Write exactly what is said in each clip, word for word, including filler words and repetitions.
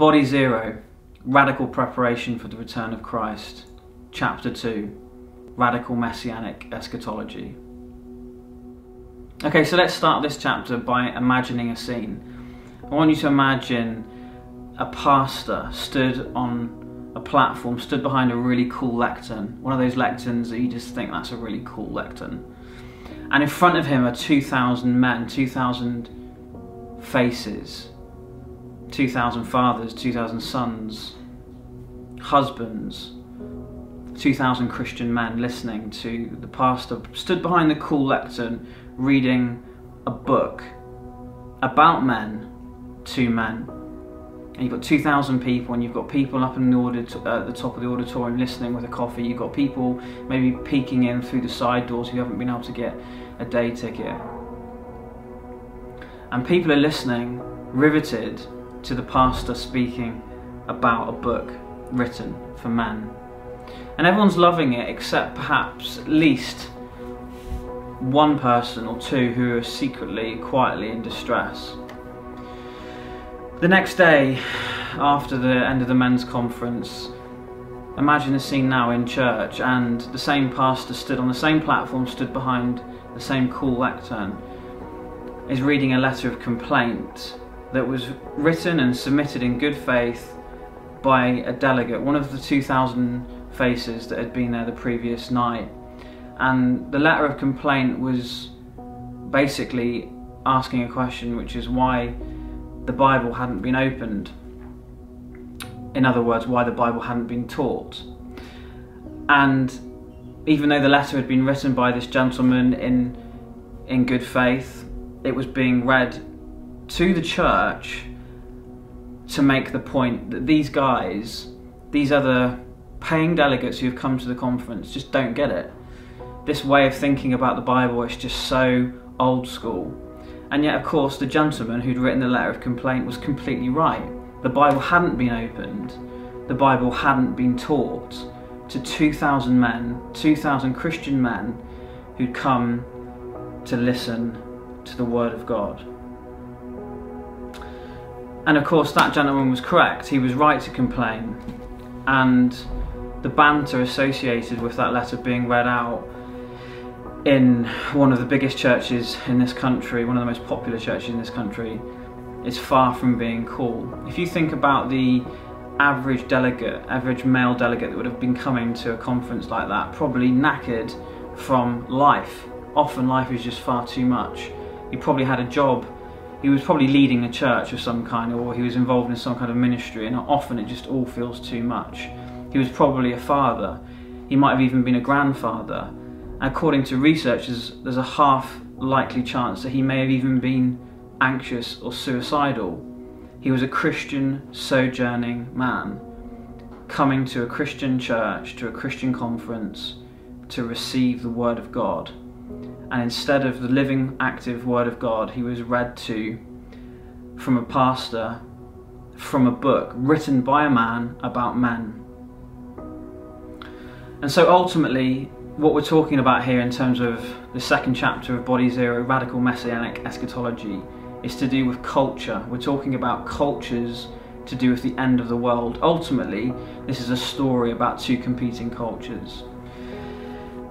Body Zero, Radical Preparation for the Return of Christ. Chapter two, Radical Messianic Eschatology. Okay, so let's start this chapter by imagining a scene. I want you to imagine a pastor stood on a platform, stood behind a really cool lectern. One of those lecterns that you just think, that's a really cool lectern. And in front of him are two thousand men, two thousand faces. two thousand fathers, two thousand sons, husbands, two thousand Christian men listening to the pastor, stood behind the cool lectern reading a book about men, to men. And you've got two thousand people, and you've got people up in the audit- uh, the top of the auditorium listening with a coffee. You've got people maybe peeking in through the side doors who haven't been able to get a day ticket. And people are listening, riveted, to the pastor speaking about a book written for men. And everyone's loving it except perhaps at least one person or two who are secretly, quietly in distress. The next day, after the end of the men's conference, imagine the scene now in church, and the same pastor stood on the same platform, stood behind the same cool lectern, is reading a letter of complaint that was written and submitted in good faith by a delegate, one of the two thousand faces that had been there the previous night. And the letter of complaint was basically asking a question, which is why the Bible hadn't been opened. In other words, why the Bible hadn't been taught. And even though the letter had been written by this gentleman in, in good faith, it was being read to the church to make the point that these guys, these other paying delegates who have come to the conference, just don't get it. This way of thinking about the Bible is just so old school. And yet, of course, the gentleman who'd written the letter of complaint was completely right. The Bible hadn't been opened. The Bible hadn't been taught to two thousand men, two thousand Christian men who'd come to listen to the Word of God. And of course that gentleman was correct, he was right to complain, and the banter associated with that letter being read out in one of the biggest churches in this country, one of the most popular churches in this country, is far from being cool. If you think about the average delegate, average male delegate that would have been coming to a conference like that, probably knackered from life. Often life is just far too much. He probably had a job, he was probably leading a church of some kind, or he was involved in some kind of ministry, and often it just all feels too much. He was probably a father, he might have even been a grandfather. According to researchers, there's a half likely chance that he may have even been anxious or suicidal. He was a Christian sojourning man, coming to a Christian church, to a Christian conference, to receive the Word of God. And instead of the living, active Word of God, he was read to from a pastor, from a book written by a man about men. And so ultimately, what we're talking about here in terms of the second chapter of Body Zero, Radical Messianic Eschatology, is to do with culture. We're talking about cultures to do with the end of the world. Ultimately, this is a story about two competing cultures.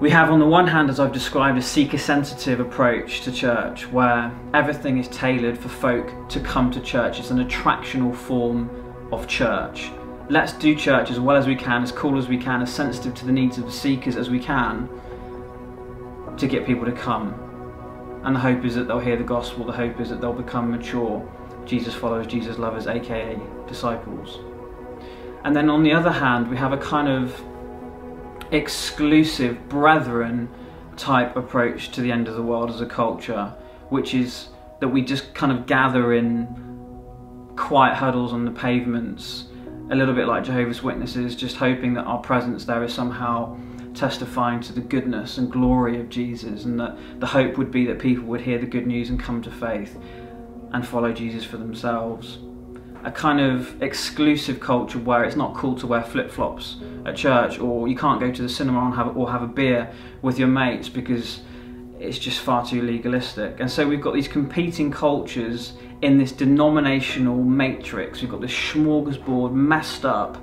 We have, on the one hand, as I've described, a seeker-sensitive approach to church, where everything is tailored for folk to come to church. It's an attractional form of church. Let's do church as well as we can, as cool as we can, as sensitive to the needs of the seekers as we can, to get people to come. And the hope is that they'll hear the gospel, the hope is that they'll become mature Jesus followers, Jesus lovers, aka disciples. And then on the other hand, we have a kind of exclusive brethren type approach to the end of the world as a culture, which is that we just kind of gather in quiet huddles on the pavements, a little bit like Jehovah's Witnesses, just hoping that our presence there is somehow testifying to the goodness and glory of Jesus, and that the hope would be that people would hear the good news and come to faith and follow Jesus for themselves. A kind of exclusive culture where it's not cool to wear flip-flops at church, or you can't go to the cinema and have, or have a beer with your mates because it's just far too legalistic. And so we've got these competing cultures in this denominational matrix. We've got this smorgasbord, messed up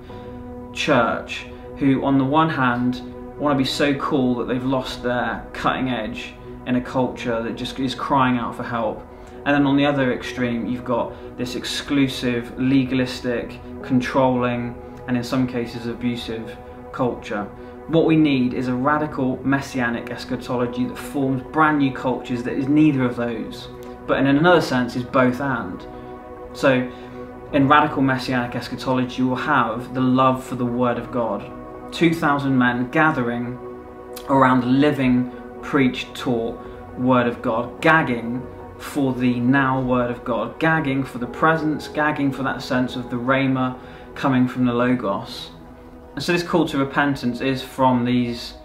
church who on the one hand want to be so cool that they've lost their cutting edge in a culture that just is crying out for help. And then on the other extreme, you've got this exclusive, legalistic, controlling, and in some cases abusive culture. What we need is a radical messianic eschatology that forms brand new cultures that is neither of those, but in another sense is both and. So in radical messianic eschatology, you will have the love for the Word of God. two thousand men gathering around the living, preached, taught Word of God, gagging for the now Word of God, gagging for the presence, gagging for that sense of the Rhema coming from the Logos. And so this call to repentance is from these,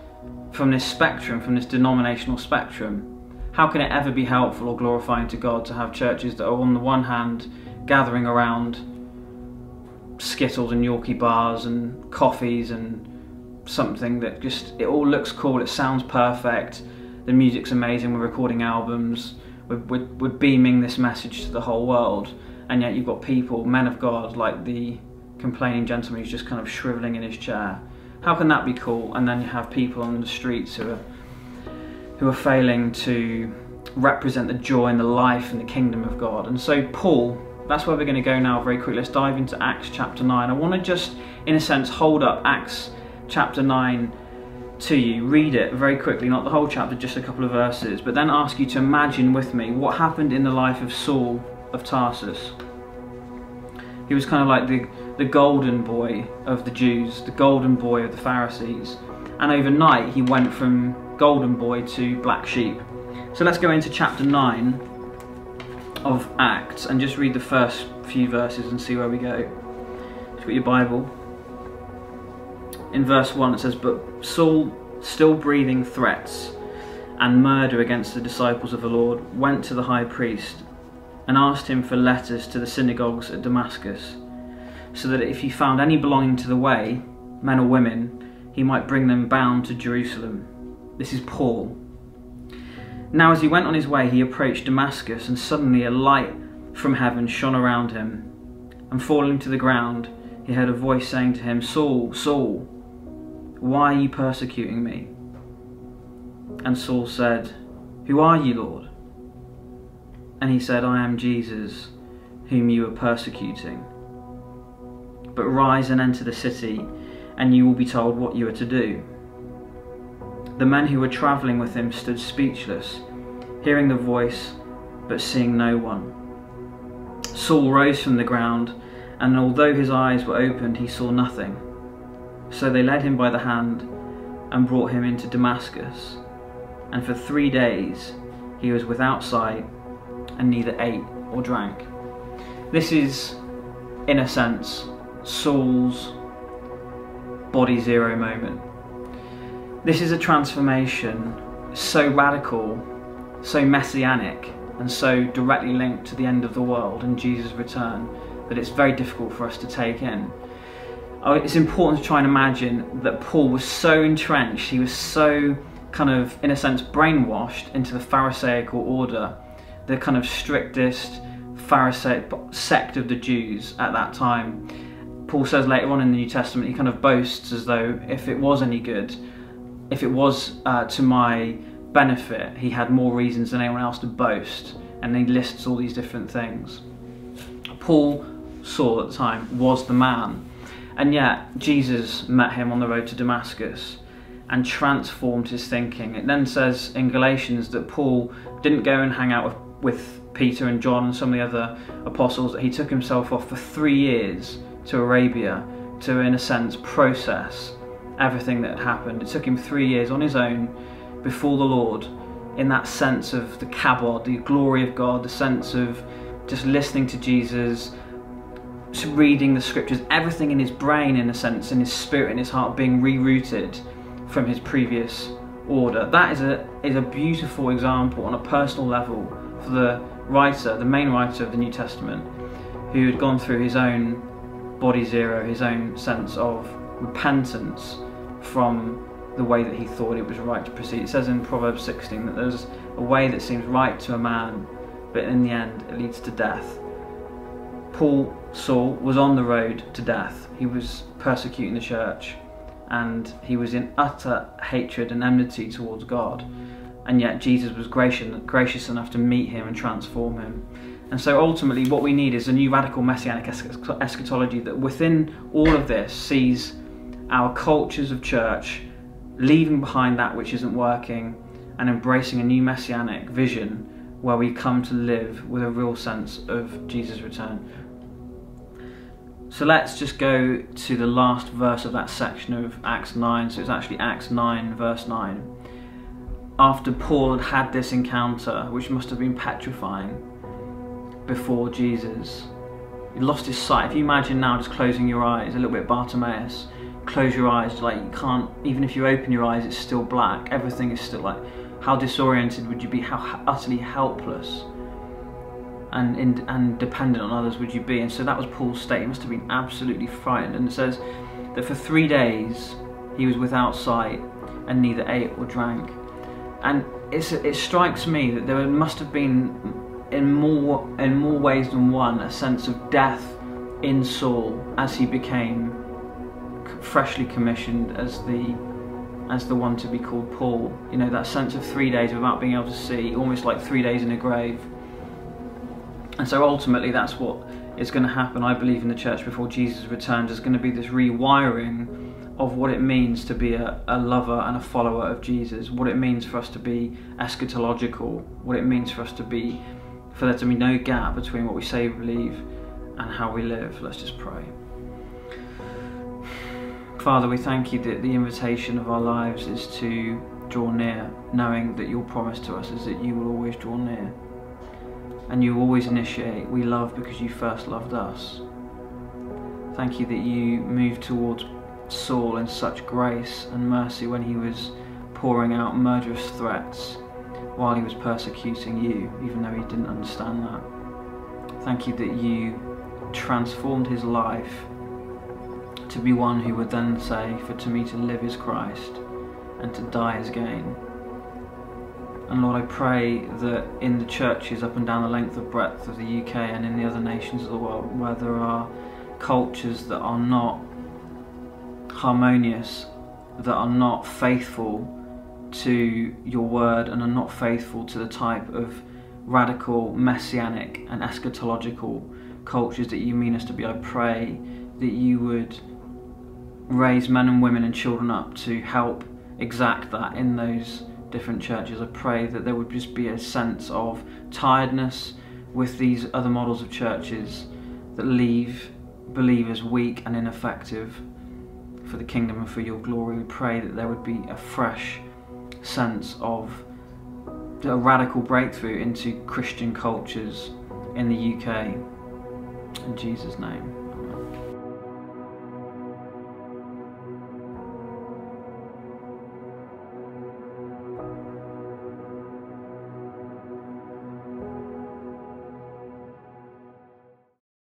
from this spectrum, from this denominational spectrum. How can it ever be helpful or glorifying to God to have churches that are on the one hand gathering around Skittles and Yorkie bars and coffees and something that just, it all looks cool, it sounds perfect, the music's amazing, we're recording albums, We're, we're, we're beaming this message to the whole world, and yet you've got people, men of God, like the complaining gentleman who's just kind of shriveling in his chair. How can that be cool? And then you have people on the streets who are, who are failing to represent the joy and the life and the kingdom of God. And so Paul, that's where we're going to go now very quickly. Let's dive into Acts chapter nine. I want to just, in a sense, hold up Acts chapter nine to you, read it very quickly, not the whole chapter, just a couple of verses, but then ask you to imagine with me what happened in the life of Saul of Tarsus. He was kind of like the, the golden boy of the Jews, the golden boy of the Pharisees, and overnight he went from golden boy to black sheep. So let's go into chapter nine of Acts and just read the first few verses and see where we go. Just get your Bible. In verse one it says, "But Saul, still breathing threats and murder against the disciples of the Lord, went to the high priest and asked him for letters to the synagogues at Damascus, so that if he found any belonging to the way, men or women, he might bring them bound to Jerusalem." This is Paul. "Now as he went on his way, he approached Damascus, and suddenly a light from heaven shone around him. And falling to the ground, he heard a voice saying to him, 'Saul, Saul, why are you persecuting me?' And Saul said, 'Who are you, Lord?' And he said, 'I am Jesus, whom you are persecuting. But rise and enter the city, and you will be told what you are to do.' The men who were travelling with him stood speechless, hearing the voice, but seeing no one. Saul rose from the ground, and although his eyes were opened, he saw nothing. So they led him by the hand and brought him into Damascus. And for three days he was without sight and neither ate or drank." This is, in a sense, Saul's body zero moment. This is a transformation so radical, so messianic, and so directly linked to the end of the world and Jesus' return, that it's very difficult for us to take in. It's important to try and imagine that Paul was so entrenched, he was so kind of, in a sense, brainwashed into the Pharisaical order, the kind of strictest Pharisaic sect of the Jews at that time. Paul says later on in the New Testament, he kind of boasts as though if it was any good, if it was uh, to my benefit, he had more reasons than anyone else to boast, and he lists all these different things. Paul, Saul at the time, was the man, and yet Jesus met him on the road to Damascus and transformed his thinking. It then says in Galatians that Paul didn't go and hang out with, with Peter and John and some of the other apostles, that he took himself off for three years to Arabia to, in a sense, process everything that had happened. It took him three years on his own before the Lord, in that sense of the kabod, the glory of God, the sense of just listening to Jesus, just reading the scriptures, everything in his brain, in a sense, in his spirit, in his heart, being rerouted from his previous order. That is a, is a beautiful example on a personal level for the writer, the main writer of the New Testament, who had gone through his own body zero, his own sense of repentance from the way that he thought it was right to proceed. It says in Proverbs sixteen that there's a way that seems right to a man, but in the end, it leads to death. Paul, Saul, was on the road to death. He was persecuting the church, and he was in utter hatred and enmity towards God. And yet Jesus was gracious, gracious enough to meet him and transform him. And so ultimately what we need is a new radical messianic eschatology that within all of this sees our cultures of church leaving behind that which isn't working and embracing a new messianic vision where we come to live with a real sense of Jesus' return. So let's just go to the last verse of that section of Acts nine. So it's actually Acts nine verse nine. After Paul had had this encounter, which must have been petrifying, before Jesus, he lost his sight. If you imagine now just closing your eyes, a little bit Bartimaeus, close your eyes, like you can't, even if you open your eyes, it's still black. Everything is still like, how disoriented would you be? How utterly helpless and, and, and dependent on others would you be? And so that was Paul's state. He must have been absolutely frightened. And it says that for three days he was without sight and neither ate or drank. And it's, it strikes me that there must have been, in more, in more ways than one, a sense of death in Saul as he became freshly commissioned as the, as the one to be called Paul. You know, that sense of three days without being able to see, almost like three days in a grave. And so ultimately that's what is going to happen, I believe, in the church before Jesus returns. There's going to be this rewiring of what it means to be a, a lover and a follower of Jesus, what it means for us to be eschatological, what it means for us to be, for there to be no gap between what we say we believe and how we live. Let's just pray. Father, we thank you that the invitation of our lives is to draw near, knowing that your promise to us is that you will always draw near and you always initiate. We love because you first loved us. Thank you that you move towards Saul in such grace and mercy when he was pouring out murderous threats while he was persecuting you, even though he didn't understand that. Thank you that you transformed his life to be one who would then say, for to me to live is Christ and to die is gain. And Lord, I pray that in the churches up and down the length and breadth of the U K and in the other nations of the world where there are cultures that are not harmonious, that are not faithful to your word and are not faithful to the type of radical messianic and eschatological cultures that you mean us to be, I pray that you would raise men and women and children up to help exact that in those different churches. I pray that there would just be a sense of tiredness with these other models of churches that leave believers weak and ineffective for the kingdom and for your glory. We pray that there would be a fresh sense of a radical breakthrough into Christian cultures in the U K. In Jesus' name. Amen.